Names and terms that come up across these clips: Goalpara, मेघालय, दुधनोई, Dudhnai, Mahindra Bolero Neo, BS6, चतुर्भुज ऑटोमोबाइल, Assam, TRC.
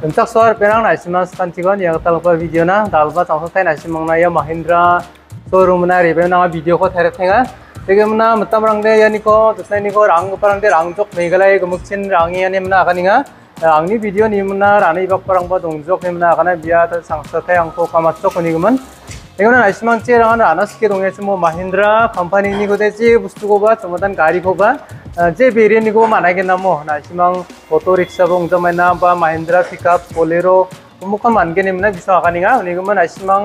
Unsaksor perang naisiman santikan yang talpa video na dalba tangsatai naisimang na ya Mahindra showroom na rebe na video ko therephenga tegem na matam rangde ya niko tusnai niko rang parangde rangjok meigalai gumukchin rangi ani mna akaninga rangni video ni mna rani bak parangba dongjok ni mna akana bia ta sangsatai angko kamatso konigman tegem na naisimang che rangan anas ke donges mo Mahindra company ni ko te je bustu ko ba samadan gari ko ba जे बेरियन को माना के नाम हो नासिमांग auto rickshaw बंगजा में नाम बा महिंद्रा पिकअप बोलेरो मुकन मान के निम्न विषय आखनी का उन्हीं को मन नासिमांग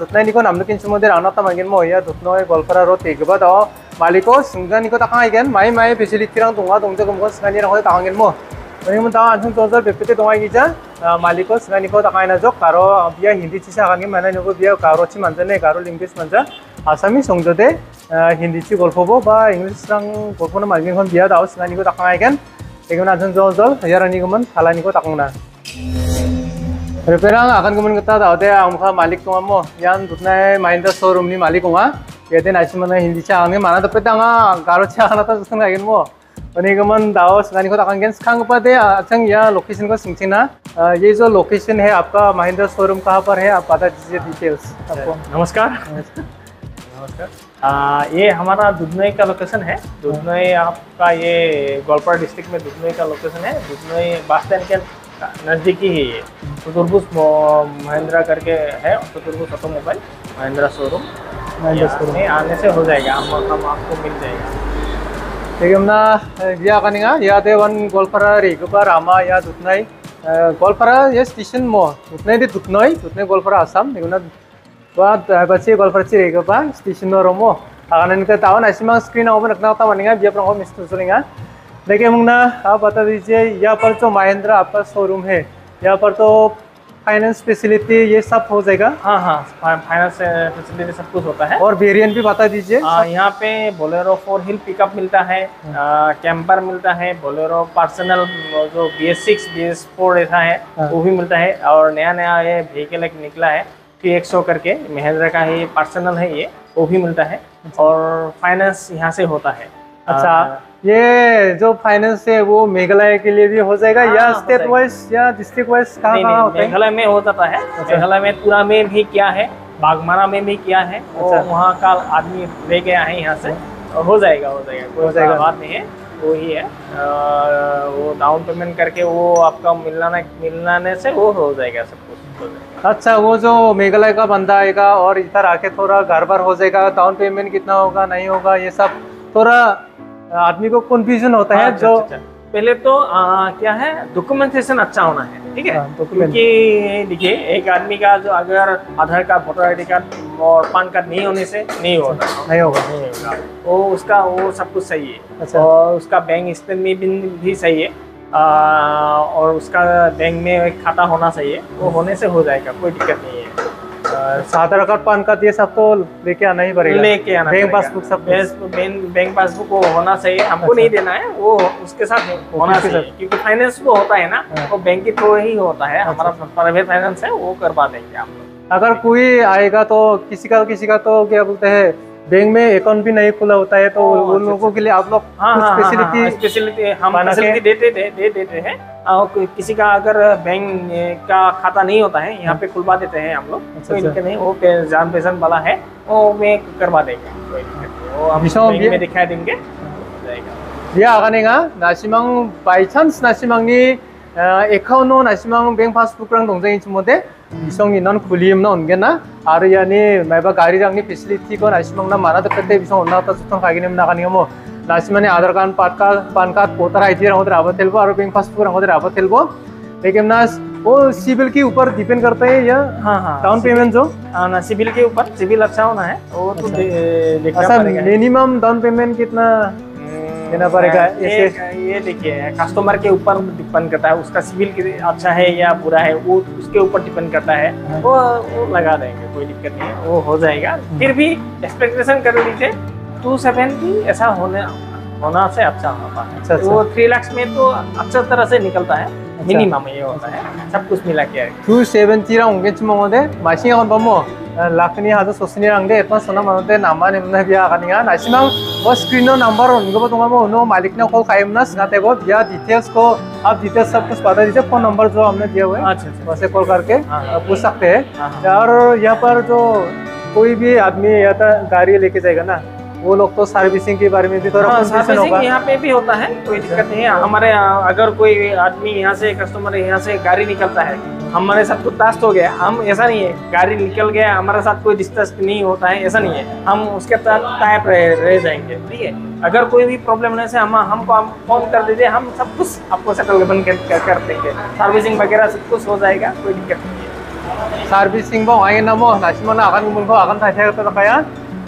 दुधनोई निको नाम लेकिन सुमोदे राना तमांगे मो या दुधनोई गोलपरा रोड एक बार तो मालिको संगठन निको तक आएंगे माय माय पिछली तिरांग तुंगा तुंगे कुम्बो संगठन रहोगे तांगे मो उन्हीं को तांग अंशुल तोजर बेपते तुंगा की जा मालिको संगठन निको तक आएंगे जो कारो बिया हिंदी चीज़ आखनी मैंने निको बिया कारोची मंजने कारो लिंग्विस मंजा आसामी संजोदे हिंदी ची गल्पबो बा इंग्लिश रंग गल्पनो मार्किं खन बिया दाव सिनानिखौ ताखायगोन बेखौनो आजों जल जल यारानिखौमोन थालानिखौ ताखांना रेपेरां आगानखौमोन खोथा दावदे आंखा मालिक दङ म यान दुधनोई महिंद्रा शोरूमनि मालिक दङ बेदे नायसिमोना हिंदी चा आंनि माना दपे दाङा गारो चा आंना तासों गायगोन म अनेखौमोन दाव सिनानिखौ ताखांगोन सिखांबादे आजों या लोकेशनखौ सिंथिना ये जो लोकेशन है आपका महिंद्रा शोरूम कहां पर है आप बता दीजिए डिटेल्स आपको। नमस्कार नमस्कार, ये हमारा दुधनोई का लोकेशन है। दुधनोई आपका ये गोलपारा डिस्ट्रिक्ट में दुधनोई का लोकेशन है। दुधनोई बस स्टैंड के नज़दीक ही है ये चतुर्भुज महिंद्रा करके है, चतुर्भुज ऑटोमोबाइल महिंद्रा शोरूम में आने से हो जाएगा, हम आपको मिल जाएगा। देखिए हमना यह कहेंगे या देवन गोलपारा रेगुपा रामा या दुधनोई गोलपारा ये स्टेशन मो दुधनोई दुधनोई गोलपारा आसाम बच्चे गलफरची रेगपा स्टेशन रोमो आगे तावन आसिमांग स्क्रीन ओपन रखना होता बनेगा बिया पर हम मिस्टर चलेंगे। देखिए मुंगना आप बता दीजिए यहाँ पर जो महिंद्रा आपका शोरूम है यहाँ पर तो फाइनेंस फैसिलिटी ये सब हो जाएगा। हाँ हाँ, फाइनेंस फैसिलिटी सब कुछ होता है। और वेरिएंट भी बता दीजिए। यहाँ पे बोलेरो 4 व्हील पिकअप मिलता है, कैम्पर मिलता है, बोलेरो पर्सनल जो BS6 BS4 ऐसा है वो भी मिलता है। और नया नया ये व्हीकल एक निकला है TXO करके महिंद्रा का ही पर्सनल है ये, वो भी मिलता है। और फाइनेंस यहाँ से होता है। अच्छा, ये जो फाइनेंस है वो मेघालय के लिए भी हो जाएगा या स्टेट वाइज या डिस्ट्रिक्ट वाइज कहाँ? मेघालय में हो जाता है। मेघालय में पूरा में भी किया है, बागमारा में भी किया है। अच्छा, वहाँ का आदमी ले गया है यहाँ से, हो जाएगा कोई बात नहीं है। वो ही है वो डाउन पेमेंट करके वो आपका मिलने से वो हो जाएगा, सब कुछ हो जाएगा। अच्छा, वो जो मेघालय का बंदा आएगा और इधर आके थोड़ा घर बार हो जाएगा, डाउन पेमेंट कितना होगा नहीं होगा ये सब थोड़ा आदमी को कन्फ्यूजन होता है। जो पहले तो क्या है, डॉक्यूमेंटेशन अच्छा होना है, ठीक है। क्योंकि देखिए एक आदमी का जो अगर Aadhaar card, voter I D card और पैन कार्ड नहीं होने से नहीं होगा वो उसका वो सब कुछ सही है। अच्छा। और उसका बैंक स्टेटमेंट भी सही है, और उसका बैंक में खाता होना सही है, वो होने से हो जाएगा, कोई दिक्कत नहीं है। आधार कार्ड, पैन कार्ड ये सब तो लेके आना ही पड़ेगा, बैंक पासबुक सब बैंक पासबुक वो होना चाहिए। हमको नहीं देना है, वो उसके साथ होना चाहिए क्योंकि फाइनेंस वो होता है ना, वो बैंक के थ्रू ही होता है। हमारा प्राइवेट फाइनेंस है, वो करवा देंगे आप। अगर कोई आएगा तो किसी का तो क्या बोलते हैं, बैंक में अकाउंट भी नहीं खुला होता है तो उन लोगों के लिए आप लोग स्पेशलिटी हम देते हैं। और किसी का अगर बैंक का खाता नहीं होता है यहाँ पे खुलवा देते हैं हम लोग। अच्छा, नहीं वो जान पहचान वाला है, वो मैं करवा देंगे, वो हम में दिखा देंगे। ये आगाने का नासिमांग बाय चांस नासिमांगनि एकाउन्टआव नासिमांग बैंक पासबुक रंग दंजायो इनसुमदे बिसंग इनान खुलियोमना अनगोन ना आरो यानि मायबा गारि रंगनि फेसिलिटिखौ नासिमांना माना दपते बिसंग अनना तासुथां खागिनोमना खानियामो नासिमाने Aadhaar card, PAN card, voter I D रंगोदर आबा तेलबो और बैंक पासबुक रंगोदर आबा तेलबो। लेकिन ना वो सिविल के ऊपर डिपेंड करता है या डाउन पेमेंट जो ना सिविल के ऊपर, सिविल अच्छा होना है वो तो देखना पड़ेगा। मिनिमम डाउन पेमेंट कितना देना पड़ेगा ये देखिए कस्टमर के ऊपर डिपेंड करता है, उसका सिविल अच्छा है या बुरा है वो उसके ऊपर डिपेंड करता है, वो लगा देंगे, कोई दिक्कत नहीं है, वो हो जाएगा। फिर भी एक्सपेक्टेशन कर लीजिए 270 ऐसा होना से अच्छा होता है। अच्छा, वो 3 लाख में तो अच्छा तरह से निकलता है मिनिमम, ये होता है सब कुछ मिला के 270 होंगे। लाखनी हाजो ससनी रंग दे एपा सना मनते नामा नेमना बिया आखानिया नासिना वो स्क्रीन नंबर उनको तुम उन्होंने मालिक ने कॉल कायम ना सगाते वो बिया डिटेल्स को आप डिटेल्स सब कुछ पता दीजिए फोन नंबर जो हमने दिया हुआ है वैसे कॉल करके पूछ सकते हैं। और यहाँ पर जो कोई भी आदमी या तो गाड़ी लेके जाएगा ना वो लोग तो सर्विसिंग के बारे में भी थोड़ा सर्विसिंग यहाँ पे भी होता है, कोई दिक्कत नहीं है। हमारे अगर कोई आदमी यहाँ से कस्टमर यहाँ से गाड़ी निकलता है हमारे साथ कुछ टास्ट हो गया, हम ऐसा नहीं है गाड़ी निकल गया हमारे साथ कोई डिस्टर्स नहीं होता है, ऐसा नहीं है, हम उसके साथ टाइप रह जाएंगे, ठीक है। अगर कोई भी प्रॉब्लम होने से हम फोन कर दीजिए, हम सब कुछ आपको सेटलमेंट कर देंगे, सर्विसिंग वगैरह सब कुछ हो जाएगा, कोई दिक्कत नहीं है। सर्विसिंग वहीं नामो नासिमान आगान गुमन को आगान थाया तो लखाया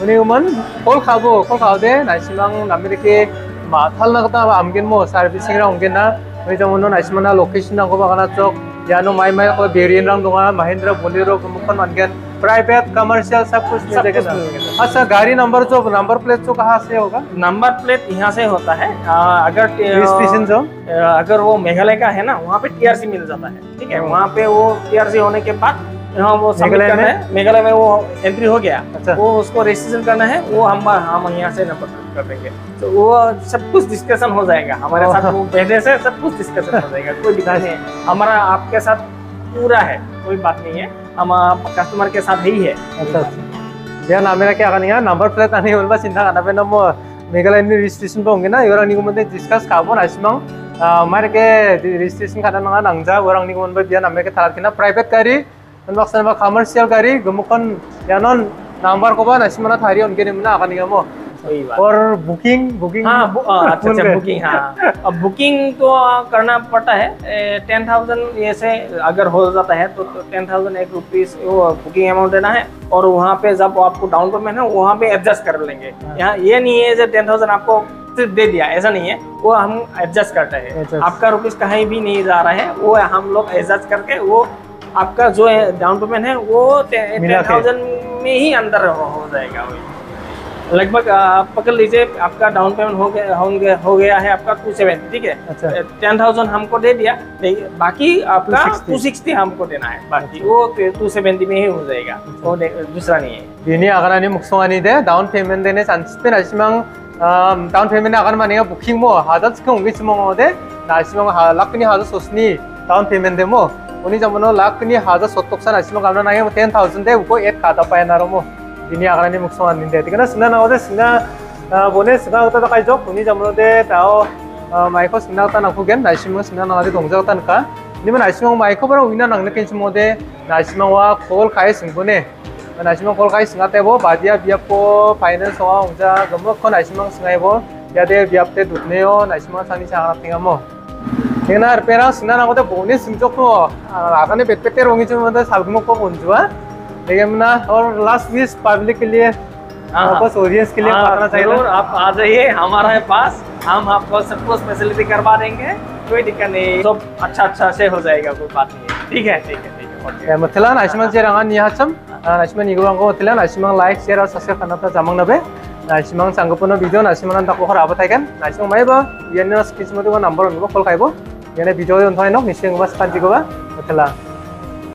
उन्हें उमन कॉल खाओ दे नासिमान नामे के माथल नगता आमगिन मो सर्विसिंग रंगे ना वही जो उन्होंने नासिमान लोकेशन को बगाना चौक यानो माई माई कोई वेरिएंट रंग दूंगा महिंद्रा बोलेरो मुखन मानगन प्राइवेट कमर्शियल सब कुछ मिल जाएगा। अच्छा गाड़ी नंबर जो नंबर प्लेट जो कहाँ से होगा? नंबर प्लेट यहाँ से होता है, अगर वो मेघालय का है ना वहाँ पे TRC मिल जाता है, ठीक है। वहाँ पे वो TRC होने के बाद यहाँ वो मेघालय में वो एंट्री हो गया वो उसको रजिस्ट्रेशन करना है, वो हम यहाँ से नंबर प्लेट कर देंगे तो वो सब कुछ डिस्कशन हो जाएगा हमारे साथ, वो पहले से सब कुछ डिस्कशन हो जाएगा, कोई दिक्कत नहीं है। हमारा आपके साथ पूरा है, कोई बात नहीं है, हम कस्टमर के साथ ही है। अच्छा ना मेरा क्या करना है नंबर प्लेट आने वाला चिंता करना पे नम मेघालय में रजिस्ट्रेशन तो होंगे ना ये निगम डिस्कस खाबो नासिमांग मारे के रजिस्ट्रेशन खाना नंगा नांगजा वो निगम बिहान नामे के थार ना प्राइवेट गाड़ी नंबर कमर्शियल गाड़ी गमुखन यानन नंबर को नासिमाना थारी उनके निमना आगा निगमो और बुकिंग हाँ, अच्छा बुकिंग हाँ। अब बुकिंग तो करना पड़ता है 10,000 ऐसे अगर हो जाता है तो 10,001 रुपीज वो बुकिंग अमाउंट देना है और वहाँ पे जब आपको डाउन पेमेंट है वहाँ पे एडजस्ट कर लेंगे। यहाँ ये नहीं है जो 10,000 आपको सिर्फ दे दिया ऐसा नहीं है, वो हम एडजस्ट करते हैं, आपका रुपीज कहीं भी नहीं जा रहा है, वो हम लोग एडजस्ट करके वो आपका जो डाउन पेमेंट है वो 10,000 में ही अंदर हो जाएगा, लगभग आप पकड़ लीजिए आपका डाउन पेमेंट हो गया है आपका 270, ठीक है। 10,000 हमको दे दिया, बाकी आपका 260 हमको देना है, बाकी वो 270 में ही हो जाएगा, वो दूसरा नहीं है। ये अगर आने मुख्य नहीं दे डाउन पेमेंट देने चांस पे नासिमांग डाउन पेमेंट अगर मानेगा बुकिंग मो हादस के होंगे सिमों दे नासिमांग लाखनी हादस सोचनी डाउन पेमेंट दे मो उन्हीं जमानो लाखनी हादस सत्तोक्सा नासिमांग करना नहीं है 10,000 दे उनको एक खाता पाया ना रो दिन आगे मुख्य निंदे ठीक है ना सिंह ना सिंह बोले सिंह जो खुनी जमनोदे माइको सिंह नागेन नाइसिम सिंह नादे दंजाता नाइसिम माइको बार उन्ना नांगने किनसमोदे नाइसिमा कॉल खाए सिंहने नाइसिमा कॉल खाए सिंगाते वो बादिया बियापो फाइनेंस हुआ उंजा गमको नाइसिमा सिंगाइबो यादे बियापते दुधनयो नाइसिमा सानी सांगामो ठीक ना पेरा सिंह नागोदे बोने सिंजको आगे बेटपेटे रोंगीचमोदे सालगमको बंजुआ ना। और लास्ट विश पब्लिक के लिए वापस ऑडियंस के लिए जरूर आप आ जाइए हमारे पास, हम आपको सब कुछ फैसिलिटी करवा देंगे, कोई दिक्कत नहीं, सब अच्छा अच्छा से हो जाएगा, कोई बात नहीं, ठीक है ठीक है ठीक है। ओके मतलब नाइसमन से रंगा निहाचम नाइसमन निगोंगो मतलब नाइसमन लाइक शेयर और सब्सक्राइब करना तो जमंग नबे नाइसमन संगपनो वीडियो नाइसमन तक होर आबो थायगन नाइसमन मायबा येनो स्किच मदो नंबर उनको कॉल खाइबो येने वीडियो उनथाय न मिसिंग बस खानजिगोबा मतलब